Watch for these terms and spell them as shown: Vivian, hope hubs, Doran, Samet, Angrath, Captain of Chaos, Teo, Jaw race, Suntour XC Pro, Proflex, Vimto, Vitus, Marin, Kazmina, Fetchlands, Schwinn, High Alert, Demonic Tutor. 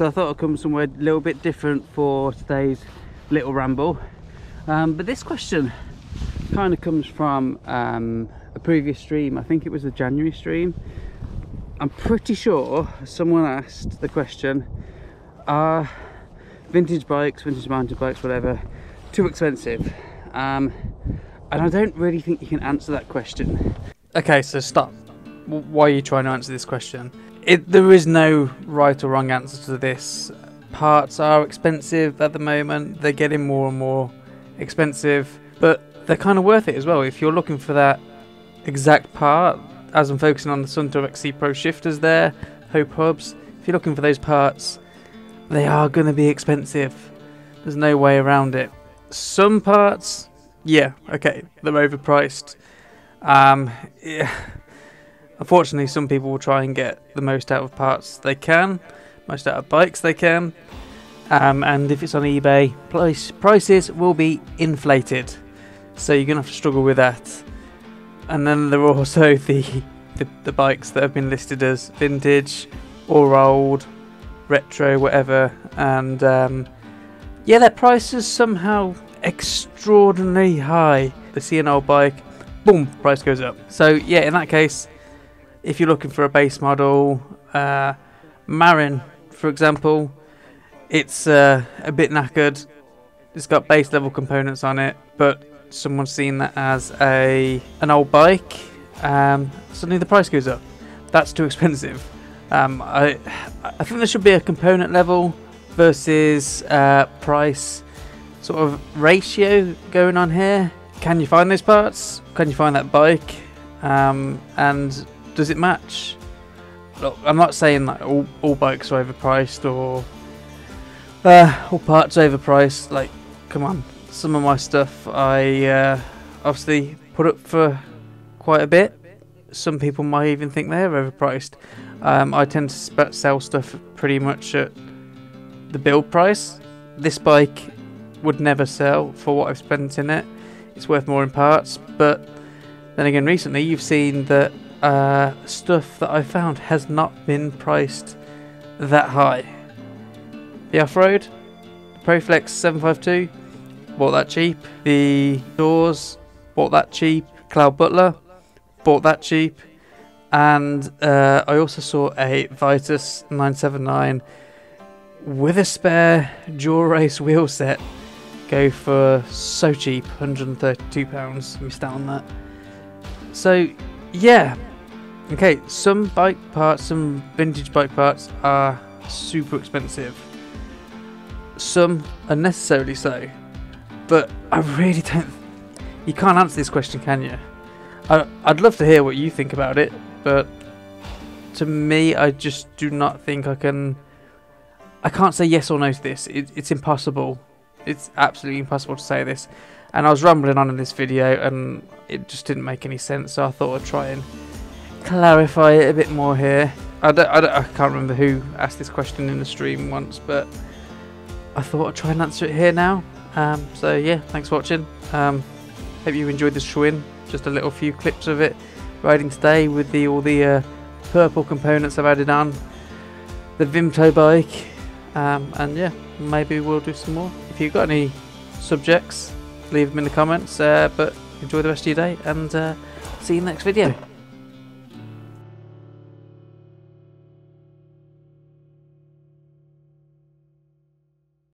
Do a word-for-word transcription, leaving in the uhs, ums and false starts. So I thought I'd come somewhere a little bit different for today's little ramble. Um, but this question kind of comes from um, a previous stream. I think it was the January stream. I'm pretty sure someone asked the question, are vintage bikes, vintage mountain bikes, whatever, too expensive? Um, and I don't really think you can answer that question. Okay, so stop. Why are you trying to answer this question? It, there is no right or wrong answer to this. Parts are expensive at the moment. They're getting more and more expensive, but they're kind of worth it as well. If you're looking for that exact part, as I'm focusing on the Suntour X C Pro shifters there, Hope Hubs, if you're looking for those parts, they are going to be expensive. There's no way around it. Some parts, yeah, okay, they're overpriced. Um, yeah. Unfortunately, some people will try and get the most out of parts they can, most out of bikes they can, um, and if it's on eBay, price, prices will be inflated, so you're going to have to struggle with that. And then there are also the, the, the bikes that have been listed as vintage or old, retro, whatever, and um, yeah, their price is somehow extraordinarily high. They see an old bike, boom, price goes up. So yeah, in that case, if you're looking for a base model, uh, Marin, for example, it's uh, a bit knackered. It's got base level components on it, but someone's seen that as a an old bike. Um, suddenly the price goes up. That's too expensive. Um, I I think there should be a component level versus uh, price sort of ratio going on here. Can you find those parts? Can you find that bike? Um, and does it match? Look, I'm not saying that all, all bikes are overpriced or uh, all parts are overpriced. Like, come on, some of my stuff I uh, obviously put up for quite a bit. Some people might even think they're overpriced. Um, I tend to sell stuff pretty much at the build price. This bike would never sell for what I've spent in it. It's worth more in parts, but then again, recently you've seen that Uh, stuff that I found has not been priced that high. The off-road, the Proflex seven five two, bought that cheap. The doors, bought that cheap. Cloud Butler, bought that cheap. And uh, I also saw a Vitus nine seventy-nine with a spare Jaw Race wheel set go for so cheap, one hundred and thirty-two pounds. Missed out on that. So yeah, okay, some bike parts, some vintage bike parts are super expensive. Some unnecessarily so. But I really don't... You can't answer this question, can you? I, I'd love to hear what you think about it, but to me, I just do not think I can... I can't say yes or no to this. It, it's impossible. It's absolutely impossible to say this. And I was rambling on in this video and it just didn't make any sense, so I thought I'd try and clarify it a bit more here. I, don't, I, don't, I can't remember who asked this question in the stream once, but I thought I'd try and answer it here now. Um, so yeah, thanks for watching. Um, hope you enjoyed this Schwinn. Just a little few clips of it riding today with the all the uh, purple components I've added on the Vimto bike. Um, and yeah, maybe we'll do some more. If you've got any subjects, leave them in the comments, uh, but enjoy the rest of your day and uh, see you in the next video.